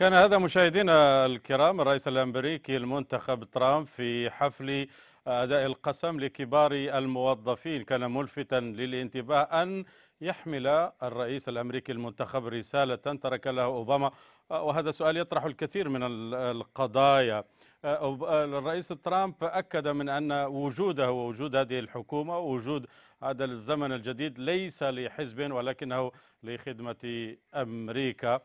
كان هذا مشاهدينا الكرام الرئيس الأمريكي المنتخب ترامب في حفل أداء القسم لكبار الموظفين. كان ملفتا للانتباه أن يحمل الرئيس الأمريكي المنتخب رسالة ترك لها أوباما، وهذا السؤال يطرح الكثير من القضايا. الرئيس ترامب أكد من أن وجوده ووجود هذه الحكومة ووجود هذا الزمن الجديد ليس لحزب ولكنه لخدمة أمريكا.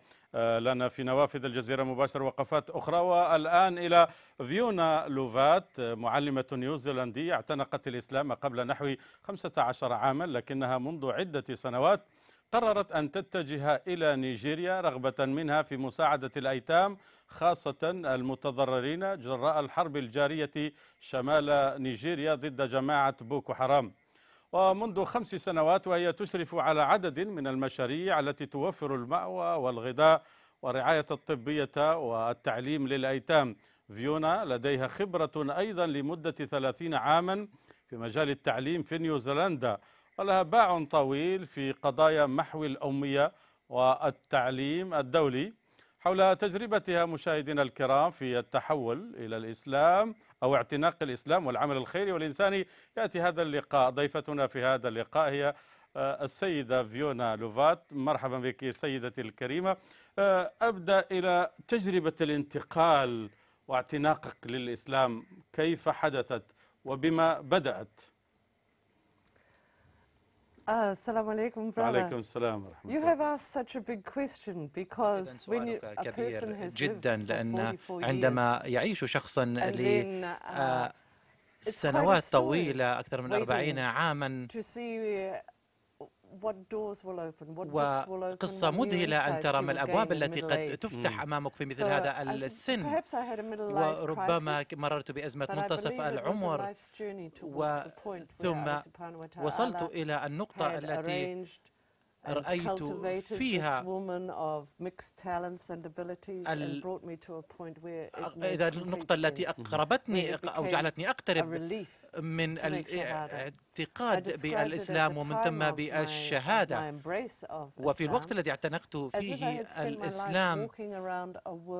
لنا في نوافذ الجزيرة مباشر وقفات أخرى، والآن إلى فيونا لوفات معلمة نيوزيلندية اعتنقت الإسلام قبل نحو 15 عاما، لكنها منذ عدة سنوات قررت أن تتجه إلى نيجيريا رغبة منها في مساعدة الأيتام خاصة المتضررين جراء الحرب الجارية شمال نيجيريا ضد جماعة بوكو حرام. ومنذ 5 سنوات وهي تشرف على عدد من المشاريع التي توفر المأوى والغذاء والرعاية الطبية والتعليم للأيتام. فيونا لديها خبرة أيضا لمدة 30 عاما في مجال التعليم في نيوزيلندا، ولها باع طويل في قضايا محو الأمية والتعليم الدولي. حول تجربتها مشاهدينا الكرام في التحول إلى الإسلام أو اعتناق الإسلام والعمل الخيري والإنساني يأتي هذا اللقاء. ضيفتنا في هذا اللقاء هي السيدة فيونا لوفات. مرحبا بك سيدتي الكريمة. أبدأ إلى تجربة الانتقال واعتناقك للإسلام، كيف حدثت وبما بدأت؟ Assalamu alaikum, brother. Alaikum salam wa rahmatullah. You have asked such a big question because when you, a person has lived for 44 years and then it's quite a story waiting to see what doors will open, what books will open. وقصة مذهلة أن ترى ما الأبواب التي قد تفتح أمامك في مثل هذا السن. وربما مررت بأزمة منتصف العمر، ثم وصلت إلى النقطة التي رأيت فيها النقطة التي أقربتني أو جعلتني أقترب من الاعتقاد بالإسلام ومن ثم بالشهادة. وفي الوقت الذي اعتنقت فيه الإسلام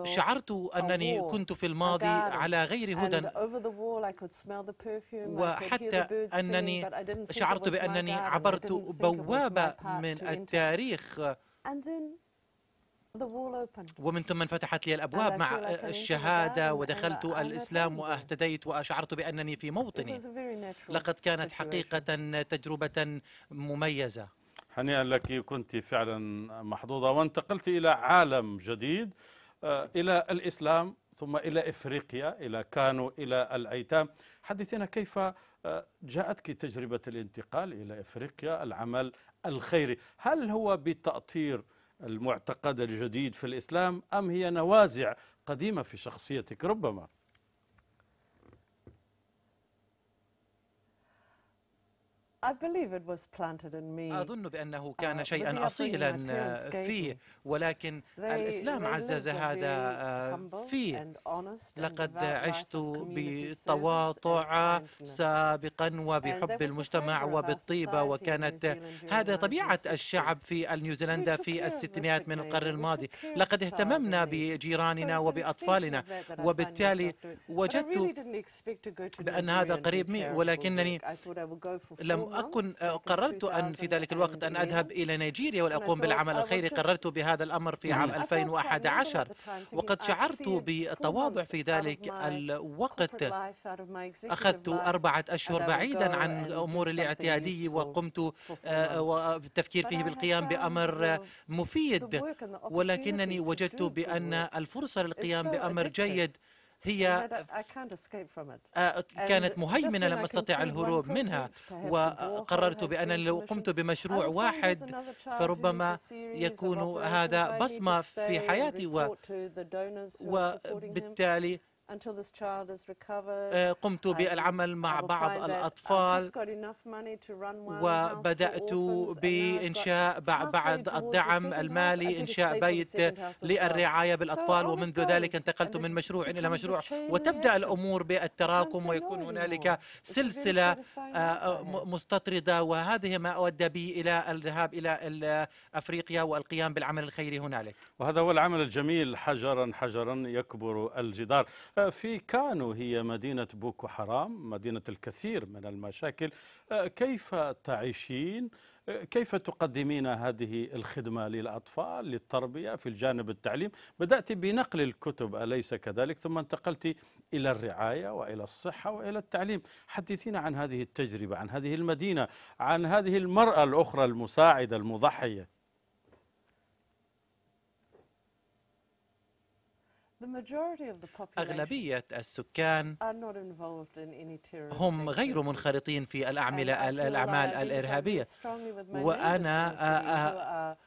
شعرت أنني كنت في الماضي على غير هدى، وحتى أنني شعرت بأنني عبرت بوابة من التاريخ، ومن ثم انفتحت لي الأبواب مع الشهادة ودخلت الإسلام وأهتديت وشعرت بأنني في موطني. لقد كانت حقيقة تجربة مميزة. هنيئا لك، كنت فعلا محظوظة وانتقلت إلى عالم جديد، إلى الإسلام ثم إلى إفريقيا، إلى كانو، إلى الأيتام. حدثنا كيف جاءتك تجربة الانتقال إلى إفريقيا، العمل الخيري، هل هو بتأطير المعتقد الجديد في الإسلام أم هي نوازع قديمة في شخصيتك ربما؟ أظن بأنه كان شيئا أصيلا فيه، ولكن الإسلام عزز هذا فيه. لقد عشت بتواضع سابقا وبحب المجتمع وبالطيبة، وكانت هذا طبيعة الشعب في نيوزيلندا في الستينيات من القرن الماضي. لقد اهتممنا بجيراننا وبأطفالنا، وبالتالي وجدت بأن هذا قريب مني، ولكنني لم قررت أن في ذلك الوقت أن أذهب إلى نيجيريا والأقوم بالعمل الخيري. قررت بهذا الأمر في عام 2011، وقد شعرت بالتواضع في ذلك الوقت. أخذت 4 أشهر بعيدا عن أمور الاعتيادي، وقمت بالتفكير فيه بالقيام بأمر مفيد، ولكنني وجدت بأن الفرصة للقيام بأمر جيد هي كانت مهيمنة، لم أستطع الهروب منها. وقررت بأن لو قمت بمشروع واحد فربما يكون هذا بصمة في حياتي، وبالتالي قمت بالعمل مع بعض الأطفال وبدأت بإنشاء بعد الدعم المالي إنشاء بيت للرعاية بالأطفال، ومنذ ذلك انتقلت من مشروع إلى مشروع، وتبدأ الأمور بالتراكم ويكون هنالك سلسلة مستطردة، وهذه ما أودى بي إلى الذهاب إلى أفريقيا والقيام بالعمل الخيري هنالك. وهذا هو العمل الجميل، حجرا حجرا يكبر الجدار. في كانو هي مدينة بوكو حرام، مدينة الكثير من المشاكل، كيف تعيشين؟ كيف تقدمين هذه الخدمة للأطفال للتربية في الجانب التعليم؟ بدأت بنقل الكتب أليس كذلك، ثم انتقلت إلى الرعاية وإلى الصحة وإلى التعليم. حدثينا عن هذه التجربة، عن هذه المدينة، عن هذه المرأة الأخرى المساعدة المضحية. أغلبية السكان هم غير منخرطين في الأعمال الإرهابية، وأنا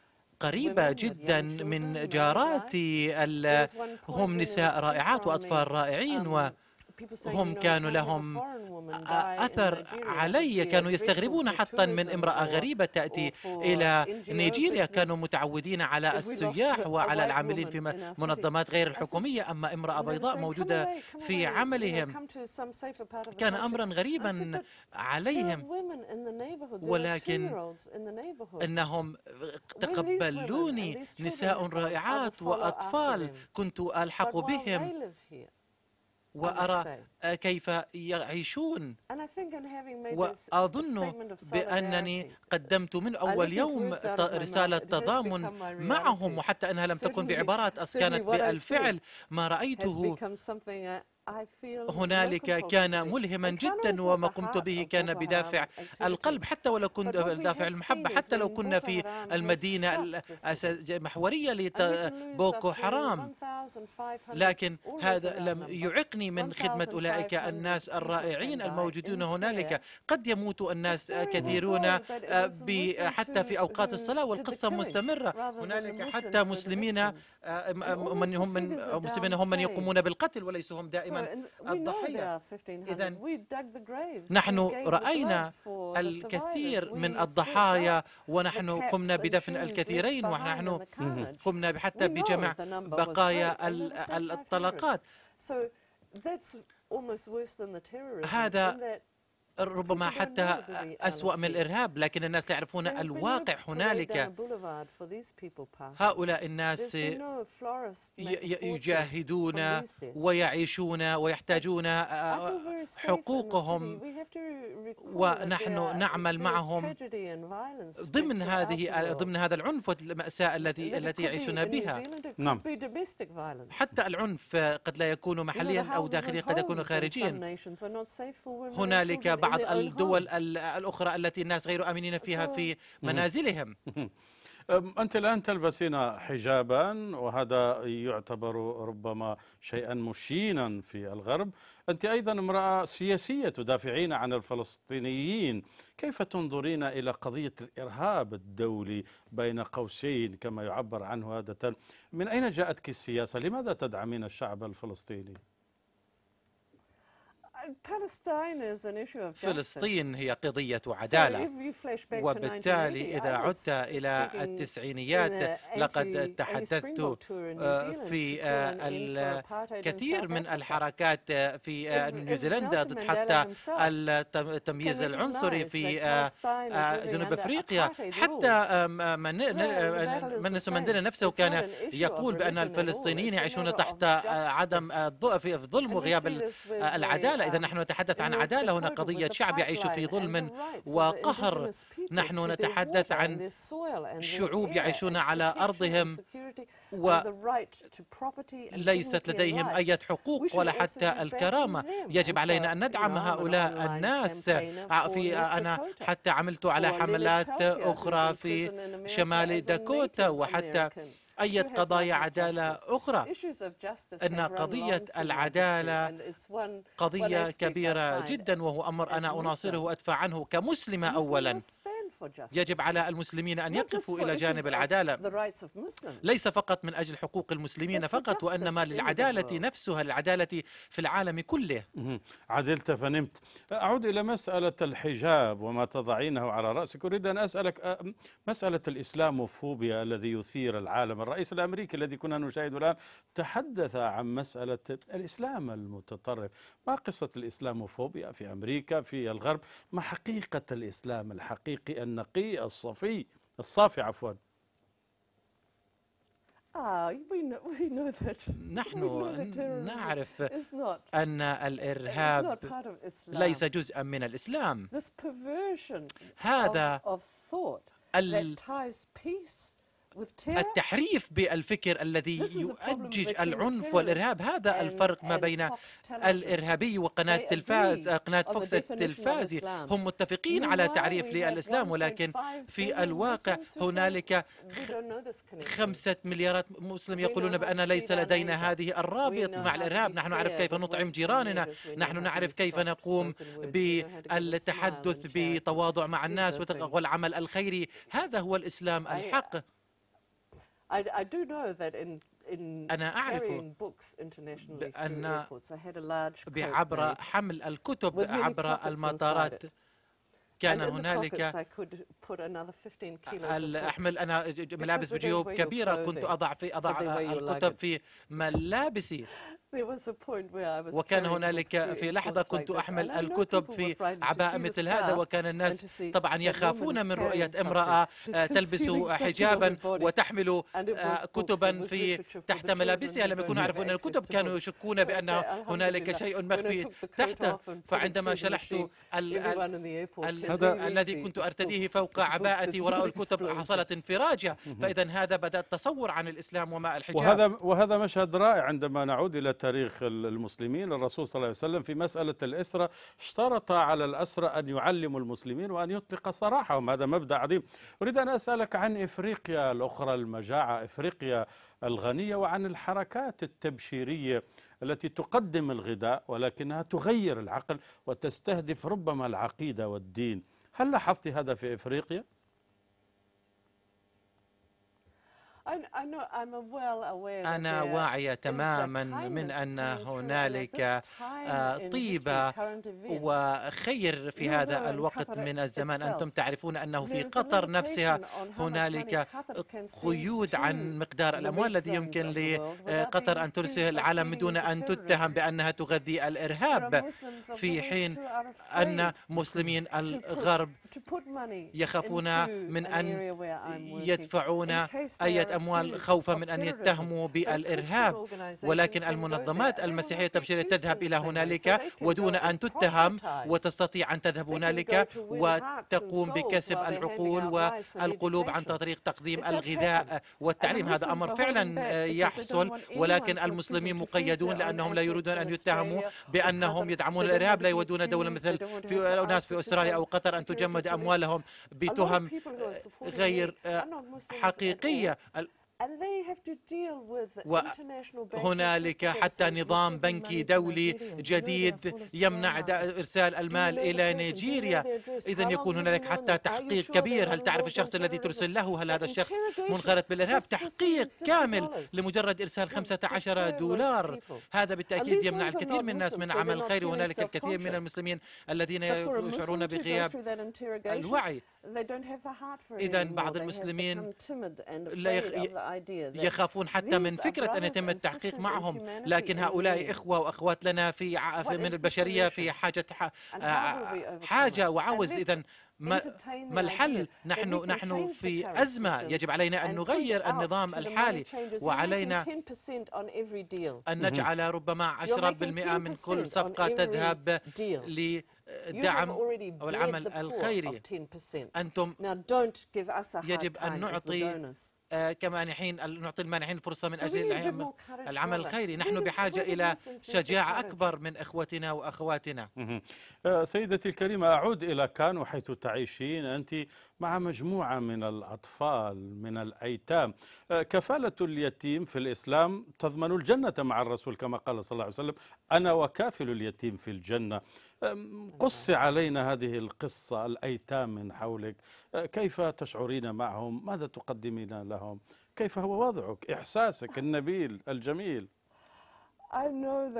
قريبة جدا من جاراتي، هم نساء رائعات وأطفال رائعين، وهم كانوا لهم أثر علي، كانوا يستغربون حتى من امرأة غريبة تأتي إلى نيجيريا، كانوا متعودين على السياح وعلى العاملين في منظمات غير الحكومية، أما امرأة بيضاء موجودة في عملهم كان أمرا غريبا عليهم، ولكن إنهم تقبلوني، نساء رائعات وأطفال، كنت ألحق بهم وأرى كيف يعيشون، وأظن بأنني قدمت من أول يوم رسالة تضامن معهم، وحتى أنها لم تكن بعبارات، كانت بالفعل. ما رأيته هنالك كان ملهما جدا، وما قمت به كان بدافع القلب، حتى ولو كنت بدافع المحبة، حتى لو كنا في المدينة المحورية لبوكو حرام، لكن هذا لم يعقني من خدمة أولئك الناس الرائعين الموجودون هنالك. قد يموت الناس كثيرون حتى في أوقات الصلاة، والقصة مستمرة، هنالك حتى مسلمين هم من يقومون بالقتل وليسوا هم دائما الضحية. إذا نحن رأينا الكثير من الضحايا، ونحن قمنا بدفن الكثيرين، ونحن قمنا حتى بجمع بقايا الطلقات. هذا ربما حتى أسوأ من الإرهاب، لكن الناس يعرفون الواقع هنالك. هؤلاء الناس يجاهدون ويعيشون ويحتاجون حقوقهم، ونحن نعمل معهم ضمن هذا العنف والمأساة التي يعيشون بها. نعم. حتى العنف قد لا يكون محليا أو داخليا، قد يكون خارجيا. هنالك بعض الدول الأخرى التي الناس غير آمنين فيها في منازلهم. أنت الآن تلبسين حجابا، وهذا يعتبر ربما شيئا مشينا في الغرب. أنت أيضا امرأة سياسية، تدافعين عن الفلسطينيين، كيف تنظرين إلى قضية الإرهاب الدولي بين قوسين كما يعبر عنه عادة؟ من أين جاءتك السياسة؟ لماذا تدعمين الشعب الفلسطيني؟ فلسطين هي قضية عدالة، وبالتالي إذا عدت إلى التسعينيات لقد تحدثت في الكثير من الحركات في نيوزيلندا ضد حتى التمييز العنصري في جنوب أفريقيا، حتى منديلا نفسه كان يقول بأن الفلسطينيين يعيشون تحت عدم في الظلم وغياب العدالة. إذا نحن نتحدث عن عدالة، هنا قضية شعب يعيش في ظلم وقهر، نحن نتحدث عن شعوب يعيشون على أرضهم وليست لديهم أي حقوق ولا حتى الكرامة، يجب علينا أن ندعم هؤلاء الناس. أنا حتى عملت على حملات أخرى في شمال داكوتا، وحتى أي قضايا عدالة أخرى. إن قضية العدالة قضية كبيرة جدا، وهو أمر أنا أناصره وأدفع عنه كمسلمة أولا. يجب على المسلمين أن يقفوا إلى جانب العدالة، ليس فقط من أجل حقوق المسلمين فقط، وإنما للعدالة نفسها، للعدالة في العالم كله. عدلت فنمت. أعود إلى مسألة الحجاب وما تضعينه على رأسك. أريد أن أسألك مسألة الإسلاموفوبيا الذي يثير العالم. الرئيس الأمريكي الذي كنا نشاهده الآن تحدث عن مسألة الإسلام المتطرف. ما قصة الإسلاموفوبيا في أمريكا في الغرب مع حقيقة الإسلام الحقيقي النقي الصفي الصافي عفوا؟ نحن نعرف أن الإرهاب ليس جزءا من الإسلام. هذا التحريف بالفكر الذي يؤجج العنف والإرهاب، هذا الفرق ما بين الإرهابي وقناة تلفاز، قناة فوكس التلفازي. هم متفقين على تعريف للإسلام، ولكن في الواقع هنالك 5 مليارات مسلم يقولون بأن ليس لدينا هذه الرابط مع الإرهاب. نحن نعرف كيف نطعم جيراننا، نحن نعرف كيف نقوم بالتحدث بتواضع مع الناس والعمل الخيري. هذا هو الإسلام الحق. أنا أعرف بأن عبر حمل الكتب عبر المطارات كان هنالك أحمل أنا ملابس بجيوب كبيرة، كنت أضع الكتب في ملابسي. وكان هنالك في لحظة كنت أحمل الكتب في عباءة مثل هذا، وكان الناس طبعا يخافون من رؤية امرأة تلبس حجابا وتحمل كتبا في تحت ملابسها. لم يكونوا يعرفون الكتب، كانوا يشكون بأن هنالك شيء مخفي تحته. فعندما شلحت الذي كنت أرتديه فوق عباءتي وراء الكتب حصلت انفراجة. فإذا هذا بدأ التصور عن الإسلام وما الحجاب. وهذا مشهد رائع عندما نعود إلى تاريخ المسلمين. الرسول صلى الله عليه وسلم في مسألة الأسرة اشترط على الأسرة أن يعلموا المسلمين وأن يطلق سراحهم. هذا مبدأ عظيم. أريد أن أسألك عن إفريقيا الأخرى المجاعة، إفريقيا الغنية، وعن الحركات التبشيرية التي تقدم الغذاء ولكنها تغير العقل وتستهدف ربما العقيدة والدين. هل لاحظت هذا في إفريقيا؟ أنا واعية تماما من أن هنالك طيبة وخير في هذا الوقت من الزمان. أنتم تعرفون أنه في قطر نفسها هنالك قيود عن مقدار الأموال الذي يمكن لقطر أن ترسل العالم دون أن تتهم بأنها تغذي الإرهاب، في حين أن مسلمين الغرب يخافون من أن يدفعون أي أموال خوفا من أن يتهموا بالإرهاب. ولكن المنظمات المسيحية التبشيرية تذهب إلى هنالك ودون أن تتهم، وتستطيع أن تذهب هنالك وتقوم بكسب العقول والقلوب عن طريق تقديم الغذاء والتعليم. هذا أمر فعلا يحصل، ولكن المسلمين مقيدون لأنهم لا يريدون أن يتهموا بأنهم يدعمون الإرهاب. لا يودون دولة مثل في ناس في أستراليا أو قطر أن تجمد أموالهم بتهم غير حقيقية. وهنالك حتى نظام بنكي دولي جديد يمنع إرسال المال إلى نيجيريا. إذن يكون هنالك حتى تحقيق كبير. هل تعرف الشخص الذي ترسل له؟ هل هذا الشخص منخرط بالإرهاب؟ تحقيق كامل لمجرد إرسال $15. هذا بالتأكيد يمنع الكثير من الناس من عمل خير. وهنالك الكثير من المسلمين الذين يشعرون بغياب الوعي. إذن بعض المسلمين يخافون حتى من فكرة أن يتم التحقيق معهم. لكن هؤلاء إخوة وأخوات لنا من البشرية في حاجة وعوز. إذن ما الحل؟ نحن في أزمة. يجب علينا أن نغير النظام الحالي، وعلينا أن نجعل ربما 10% من كل صفقة تذهب ل دعم أو العمل الخيري. أنتم يجب أن نعطي كمانحين، نعطي المانحين فرصة من أجل العمل الخيري. نحن بحاجة إلى شجاعة أكبر من إخوتنا وأخواتنا. سيدتي الكريمة، أعود إلى كانو حيث تعيشين أنت. مع مجموعة من الأطفال من الأيتام. كفالة اليتيم في الإسلام تضمن الجنة مع الرسول كما قال صلى الله عليه وسلم: أنا وكافل اليتيم في الجنة. قص علينا هذه القصة، الأيتام من حولك كيف تشعرين معهم؟ ماذا تقدمين لهم؟ كيف هو وضعك؟ إحساسك النبيل الجميل. أنا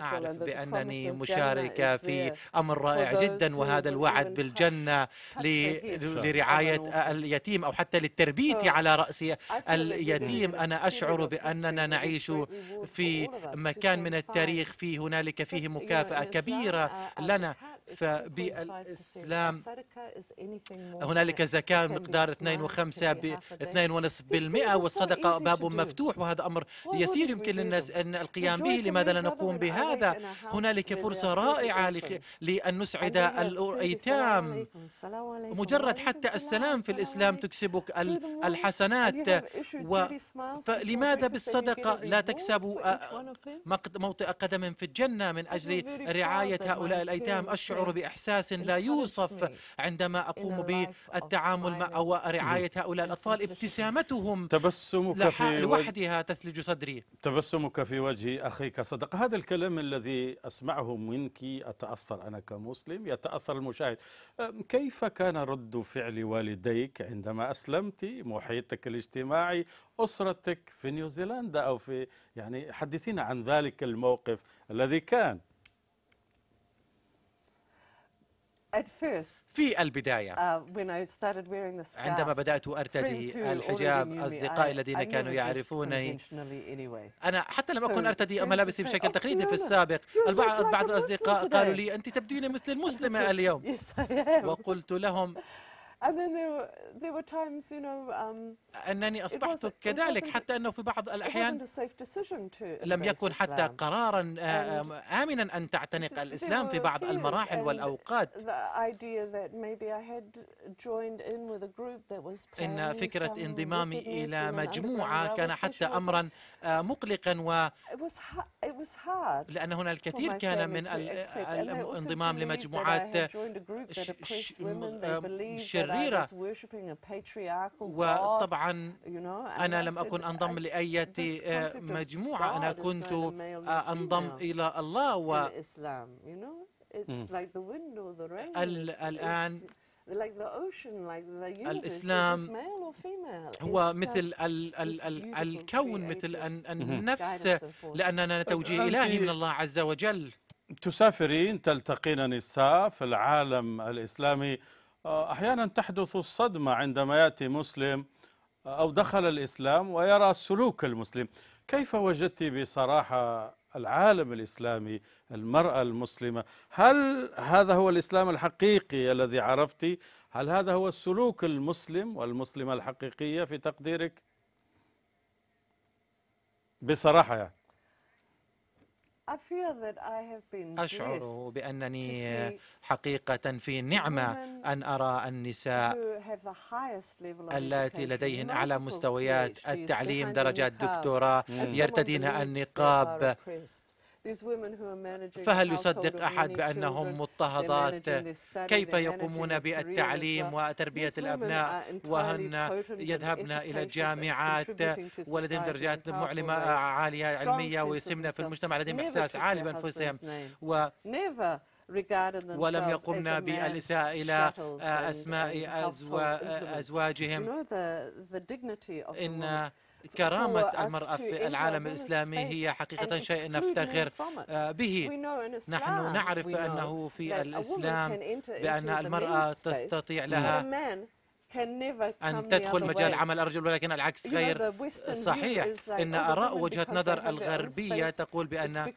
أعرف بأنني مشاركة في أمر رائع جدا، وهذا الوعد بالجنة لرعاية اليتيم أو حتى للتربية على رأس اليتيم. أنا أشعر بأننا نعيش في مكان من التاريخ هنالك فيه مكافأة كبيرة لنا. فبالإسلام هنالك زكاة مقدار 2.5% والصدقة باب مفتوح، وهذا أمر يسير يمكن للناس أن القيام به. لماذا لا نقوم بهذا؟ هنالك فرصة رائعة لأن نسعد الأيتام. مجرد حتى السلام في الإسلام تكسبك الحسنات، فلماذا بالصدقة لا تكسب موطئ قدم في الجنة من أجل رعاية هؤلاء الأيتام؟ أشعر بإحساس لا يوصف عندما أقوم بالتعامل مع أو رعاية هؤلاء الأطفال. ابتسامتهم لوحدها تثلج صدري. تبسمك في وجه أخيك صدقة. هذا الكلام الذي أسمعه منك أتأثر أنا كمسلم، يتأثر المشاهد. كيف كان رد فعل والديك عندما أسلمت؟ محيطك الاجتماعي، أسرتك في نيوزيلندا أو في، يعني حدثينا عن ذلك الموقف الذي كان. في البداية عندما بدأت أرتدي الحجاب، أصدقائي الذين كانوا يعرفونني، أنا حتى لم أكن أرتدي ملابسي بشكل تقليدي في السابق. بعض الأصدقاء قالوا لي: أنت تبدين مثل المسلمة اليوم. وقلت لهم أنني أصبحت كذلك، حتى أنه في بعض الأحيان لم يكن حتى قرارا آمنا أن تعتنق الإسلام في بعض المراحل والأوقات. إن فكرة انضمامي إلى مجموعة كان حتى أمرا مقلقا، لأن هنا الكثير كان من الانضمام لمجموعات شريرة. وطبعا أنا لم أكن أنضم لأي مجموعة، أنا كنت أنضم إلى الله. الآن الإسلام هو مثل الكون، مثل النفس، لأننا توجيه إلهي من الله عز وجل. تسافرين، تلتقين نساء في العالم الإسلامي، أحيانا تحدث الصدمة عندما يأتي مسلم أو دخل الإسلام ويرى سلوك المسلم. كيف وجدت بصراحة العالم الإسلامي، المرأة المسلمة؟ هل هذا هو الإسلام الحقيقي الذي عرفتي؟ هل هذا هو السلوك المسلم والمسلمة الحقيقية في تقديرك؟ بصراحة يعني أشعر بأنني حقيقة في نعمة أن أرى النساء التي لديهن أعلى مستويات التعليم، درجات دكتوراه، يرتدين النقاب. فهل يصدق أحد بأنهم مضطهدات؟ كيف يقومون بالتعليم وتربية الأبناء وهن يذهبن إلى الجامعات ولديهم درجات معلمة عالية علمية ويسمن في المجتمع، لديهم إحساس عالي بأنفسهم ولم يقمن بالإساءة إلى أسماء أزواجهم. إن كرامة المرأة في العالم الإسلامي هي حقيقة شيء نفتخر به. نحن نعرف أنه في الإسلام بأن المرأة تستطيع لها أن تدخل مجال عمل الرجل، ولكن العكس غير صحيح. إن آراء وجهة نظر الغربية تقول بأن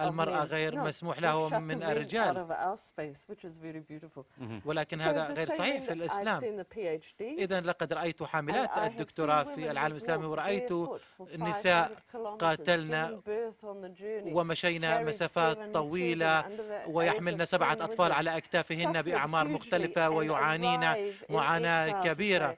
المرأة غير مسموح لهم من الرجال، ولكن هذا غير صحيح في الإسلام. إذا لقد رأيت حاملات الدكتوراه في العالم الإسلامي، ورأيت النساء قاتلنا ومشينا مسافات طويلة ويحملن 7 أطفال على أكتافهن بأعمار مختلفة ويعانين معاناة كبيرة.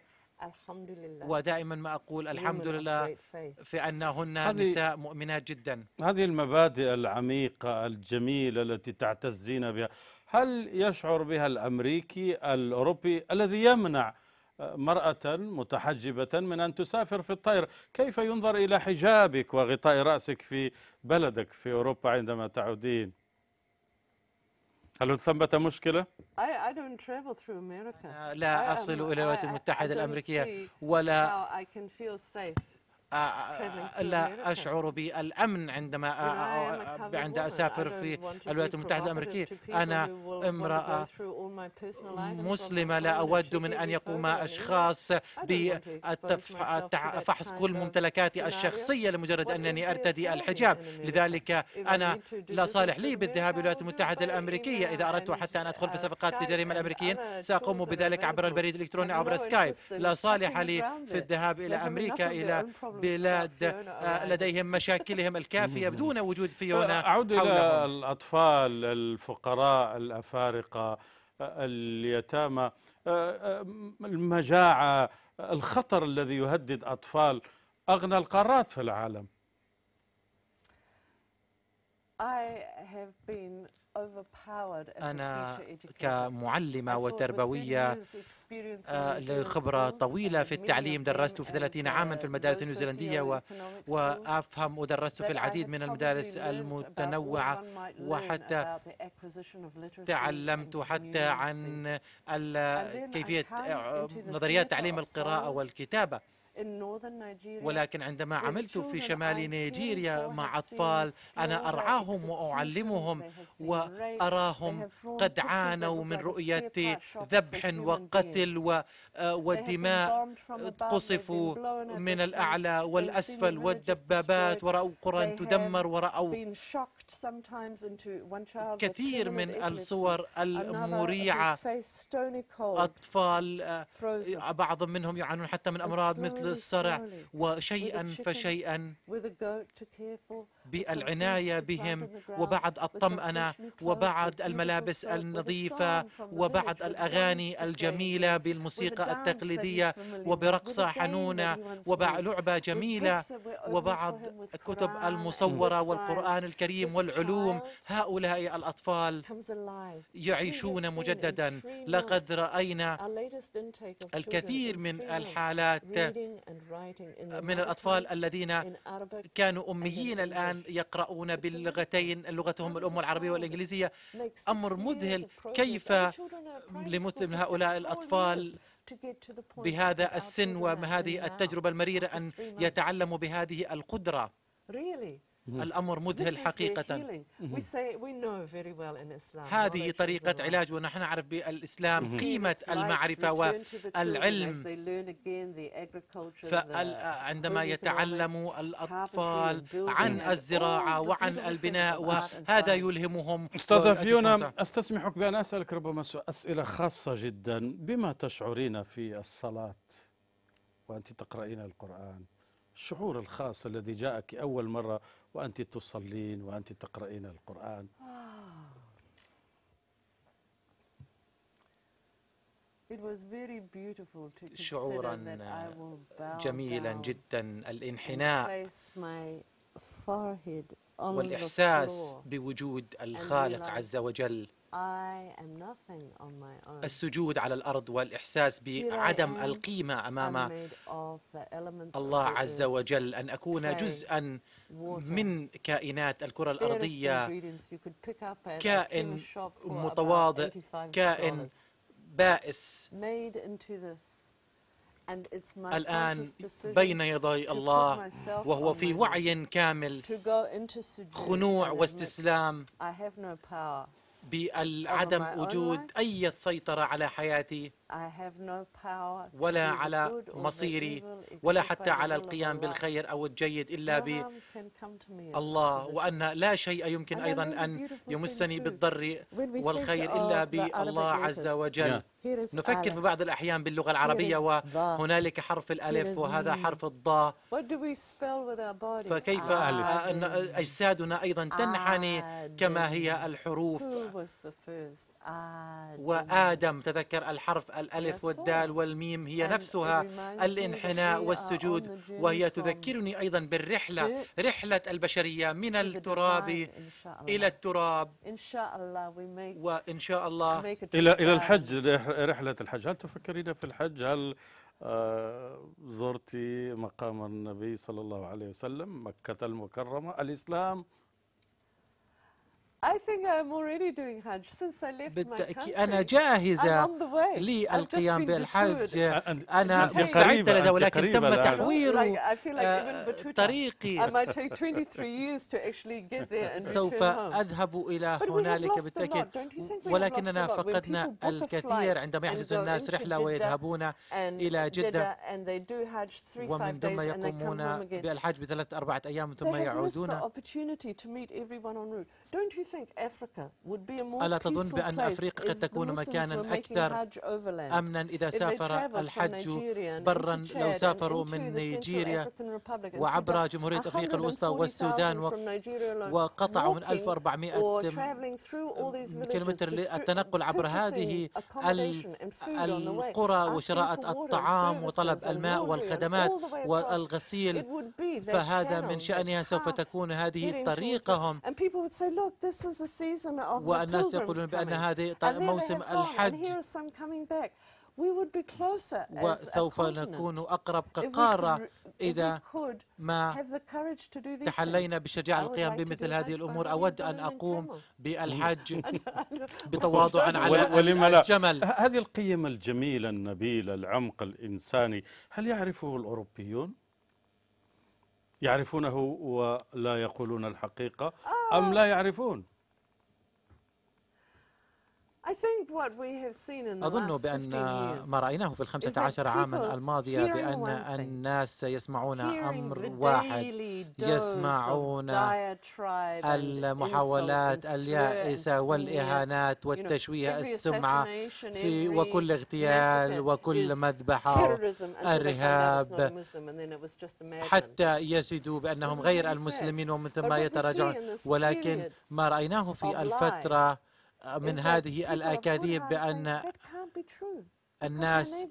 ودائما ما أقول الحمد لله في أنهن نساء مؤمنات جدا. هذه المبادئ العميقة الجميلة التي تعتزين بها، هل يشعر بها الأمريكي الأوروبي الذي يمنع مرأة متحجبة من أن تسافر في الطائرة؟ كيف ينظر إلى حجابك وغطاء رأسك في بلدك في أوروبا عندما تعودين؟ هل ثمة مشكلة؟ لا أصل إلى الولايات المتحدة الأمريكية ولا لا أشعر بالأمن عند أسافر في الولايات المتحدة الأمريكية. أنا امرأة مسلمة، لا أود من أن يقوم أشخاص بفحص كل ممتلكاتي الشخصية لمجرد أنني أرتدي الحجاب. لذلك أنا لا صالح لي بالذهاب إلى الولايات المتحدة الأمريكية. إذا أردت حتى أن أدخل في صفقات تجارية مع الأمريكيين سأقوم بذلك عبر البريد الإلكتروني عبر سكايب. لا صالح لي في الذهاب إلى أمريكا إلى بلاد لديهم مشاكلهم الكافية بدون وجود فيونا. أعود إلى الأطفال الفقراء الأفارقة اليتامى، المجاعة، الخطر الذي يهدد أطفال أغنى القارات في العالم. أنا كمعلمة وتربوية لخبرة طويلة في التعليم، درست في 30 عاما في المدارس النيوزيلندية وأفهم ودرست في العديد من المدارس المتنوعة، وحتى تعلمت حتى عن كيفية نظريات تعليم القراءة والكتابة. ولكن عندما عملت في شمال نيجيريا مع أطفال أنا أرعاهم وأعلمهم وأراهم قد عانوا من رؤية ذبح وقتل والدماء، قصفوا من الأعلى والأسفل والدبابات، ورأوا قرى تدمر، ورأوا كثير من الصور المريعة. أطفال بعض منهم يعانون حتى من أمراض مثل الصرع، وشيئا فشيئا بالعناية بهم وبعد الطمأنة وبعد الملابس النظيفة وبعد الأغاني الجميلة بالموسيقى التقليدية وبرقصة حنونة ولعبة جميلة وبعض الكتب المصورة والقرآن الكريم والعلوم، هؤلاء الأطفال يعيشون مجددا. لقد رأينا الكثير من الحالات من الأطفال الذين كانوا أميين الآن يقرؤون باللغتين، لغتهم الأم العربية والإنجليزية. أمر مذهل كيف لمثل هؤلاء الأطفال بهذا السن وهذه التجربة المريرة أن يتعلموا بهذه القدرة. الأمر مذهل حقيقة. هذه طريقة علاج، ونحن نعرف بالإسلام قيمة المعرفة والعلم. فعندما يتعلم الأطفال عن الزراعة وعن البناء وهذا يلهمهم. أستاذة فيونا، أستسمحك بأن أسألك ربما أسئلة خاصة جدا. بما تشعرين في الصلاة وأنت تقرأين القرآن؟ الشعور الخاص الذي جاءك أول مرة وأنت تصلين وأنت تقرأين القرآن. شعورا جميلا جدا، الانحناء والإحساس بوجود الخالق عز وجل، السجود على الأرض والإحساس بعدم القيمة أمام الله عز وجل، أن أكون جزءا من كائنات الكرة الأرضية، كائن متواضع، كائن بائس الآن بين يدي الله وهو في وعي كامل، خنوع واستسلام بعدم وجود أي سيطرة على حياتي ولا على مصيري ولا حتى على القيام بالخير أو الجيد إلا بالله، وأن لا شيء يمكن أيضا أن يمسني بالضر والخير إلا بالله عز وجل. نفكر في بعض الأحيان باللغة العربية وهنالك حرف الألف وهذا حرف الضاء، فكيف أجسادنا أيضا تنحني كما هي الحروف. وآدم تذكر الحرف الألف والدال والميم هي نفسها الانحناء والسجود، وهي تذكرني أيضا بالرحلة، رحلة البشرية من التراب إلى التراب، وإن شاء الله إلى الحج، رحلة الحج. هل تفكرين في الحج؟ هل زرت مقام النبي صلى الله عليه وسلم، مكة المكرمة، الإسلام؟ بالتأكيد أنا جاهزة للقيام بالحج، أنا مستعدة له، ولكن تم تحوير طريقي. سوف أذهب إلى هنالك بالتأكيد، ولكننا فقدنا الكثير عندما يحجز الناس رحلة ويذهبون إلى جدة، ومن ثم يقومون بالحج بثلاثة أربعة أيام ثم يعودون. ألا تظن بأن أفريقيا قد تكون مكانا أكثر أمنا إذا سافر الحج برا؟ لو سافروا من نيجيريا وعبر جمهورية أفريقيا الوسطى والسودان وقطعوا من 1400 كيلومتر للتنقل عبر هذه القرى وشراء الطعام وطلب الماء والخدمات والغسيل، فهذا من شأنها سوف تكون هذه طريقهم. والناس يقولون بأن هذا موسم الحج، وسوف نكون أقرب كقارة إذا ما تحلينا بالشجاعة القيام بمثل هذه الأمور. أود أن أقوم بالحج بتواضع على الجمل. هذه القيم الجميلة النبيلة، العمق الإنساني، هل يعرفه الأوروبيون؟ يعرفونه ولا يقولون الحقيقة أم لا يعرفون؟ أظن بأن ما رأيناه في 15 عاما الماضية بأن الناس يسمعون أمر واحد، يسمعون المحاولات اليائسة والإهانات والتشويه السمعة في وكل اغتيال وكل مذبحة، الرهاب، حتى يجدوا بأنهم غير المسلمين ومن ثم يتراجعون. ولكن ما رأيناه في الفترة من هذه الأكاذيب بأن الناس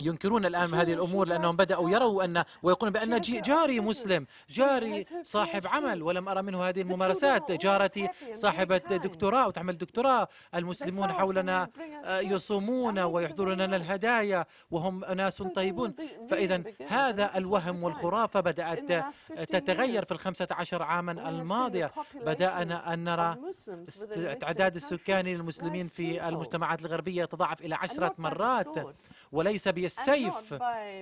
ينكرون الآن هذه الأمور، لأنهم بدأوا يروا أن ويقولون بأن جاري مسلم، جاري صاحب عمل ولم أرى منه هذه الممارسات، جارتي صاحبة دكتوراه وتعمل دكتوراه، المسلمون حولنا يصومون ويحضرون لنا الهدايا وهم أناس طيبون. فإذا هذا الوهم والخرافة بدأت تتغير في 15 عاما الماضية. بدأنا أن نرى التعداد السكاني للمسلمين في المجتمعات الغربية يتضاعف إلى 10 مرات، وليس بالسيف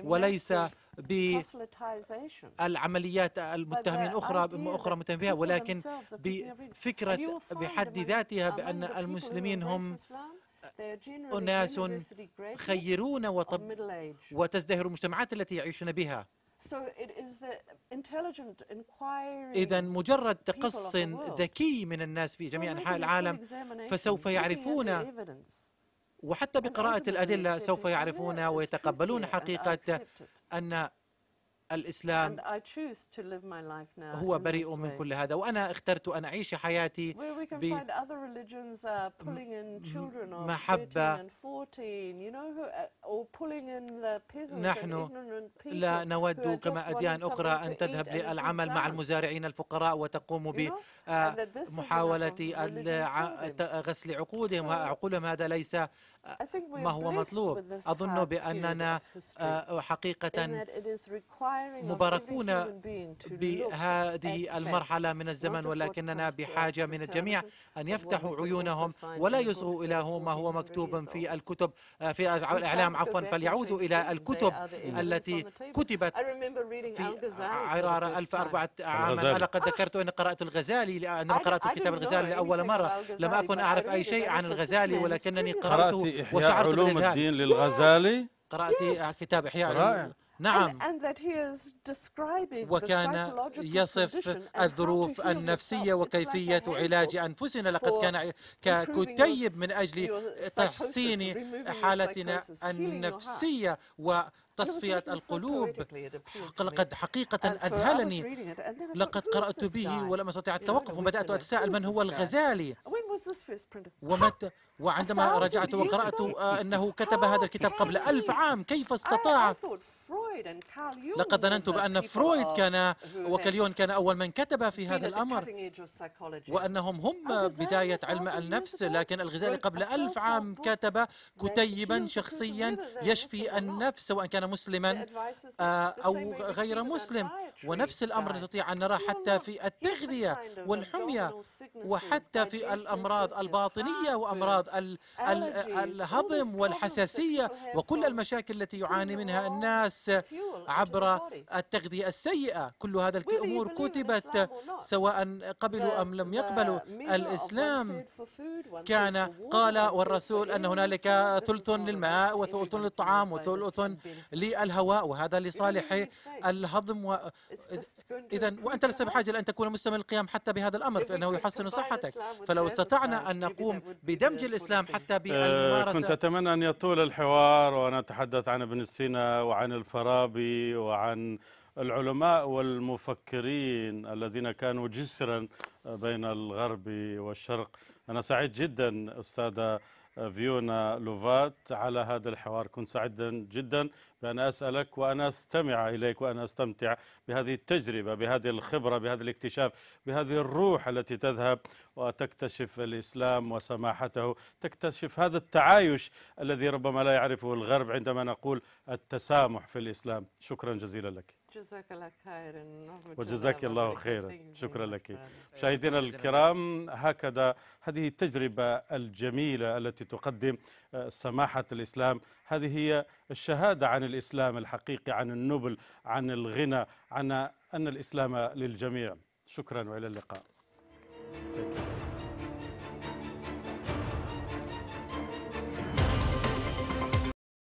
وليس بالعمليات المتهمين أخرى متهم بها، ولكن بفكرة بحد ذاتها بأن المسلمين هم أناس خيرون وتزدهر المجتمعات التي يعيشون بها. إذا مجرد تقص ذكي من الناس في جميع أنحاء العالم فسوف يعرفون، وحتى بقراءة الأدلة سوف يعرفون ويتقبلون حقيقة أن الإسلام هو بريء من كل هذا. وأنا اخترت أن أعيش حياتي بمحبة. نحن لا نود كما أديان أخرى أن تذهب للعمل مع المزارعين الفقراء وتقوم بمحاولة غسل عقودهم، عقولهم، هذا ليس ما هو مطلوب. أظن بأننا حقيقة مباركون بهذه المرحلة من الزمن، ولكننا بحاجة من الجميع أن يفتحوا عيونهم ولا يصغوا إلى ما هو مكتوب في الكتب، في الإعلام عفوا، فليعودوا إلى الكتب التي كتبت في عرارة 1400 عاما. لقد ذكرت أن قرأت الغزالي، لأنني قرأت كتاب الغزالي لأول مرة، لم أكن أعرف أي شيء عن الغزالي ولكنني قرأته وشعرت علوم الدين للغزالي، قرأت كتاب إحياء. نعم، وكان يصف الظروف النفسية وكيفية علاج أنفسنا. لقد كان كتيب من أجل تحسين حالتنا النفسية وتصفية القلوب. لقد حقيقة أذهلني، لقد قرأت به ولم أستطع التوقف، وبدأت أتساءل من هو الغزالي. وعندما رجعت وقرأت أنه كتب هذا الكتاب قبل 1000 عام، كيف استطاع؟ لقد ظننت بأن فرويد كان وكاليون كان أول من كتب في هذا الأمر، وأنهم هم بداية علم النفس، لكن الغزالي قبل 1000 عام كتب كتيبا شخصيا يشفي النفس، سواء كان مسلما أو غير مسلم. ونفس الأمر نستطيع أن نرى حتى في التغذية والحمية، وحتى في الأمراض الباطنية وأمراض الهضم والحساسية وكل المشاكل التي يعاني منها الناس عبر التغذية السيئة. كل هذا الأمور كتبت سواء قبلوا أم لم يقبلوا الإسلام. كان قال والرسول أن هنالك ثلث للماء وثلث للطعام وثلث للهواء، وهذا لصالح الهضم. إذا وأنت لست بحاجة لأن تكون مستمر القيام حتى بهذا الأمر، فإنه يحسن صحتك. فلو استطعنا أن نقوم بدمج الإسلام حتى بالممارسة. كنت أتمنى أن يطول الحوار ونتحدث عن ابن سينا وعن الفارابي وعن العلماء والمفكرين الذين كانوا جسرا بين الغرب والشرق. أنا سعيد جدا أستاذة فيونا لوفات على هذا الحوار، كنت سعيدا جدا بأن أسألك وأن أستمع إليك وأن أستمتع بهذه التجربة، بهذه الخبرة، بهذا الاكتشاف، بهذه الروح التي تذهب وتكتشف الإسلام وسماحته، تكتشف هذا التعايش الذي ربما لا يعرفه الغرب عندما نقول التسامح في الإسلام. شكرا جزيلا لك. جزاك الله خيرا وجزاك الله خيرا، شكرا لك. مشاهدينا الكرام، هكذا هذه التجربة الجميلة التي تقدم سماحة الإسلام، هذه هي الشهادة عن الإسلام الحقيقي، عن النبل، عن الغنى، عن أن الإسلام للجميع. شكرا وإلى اللقاء.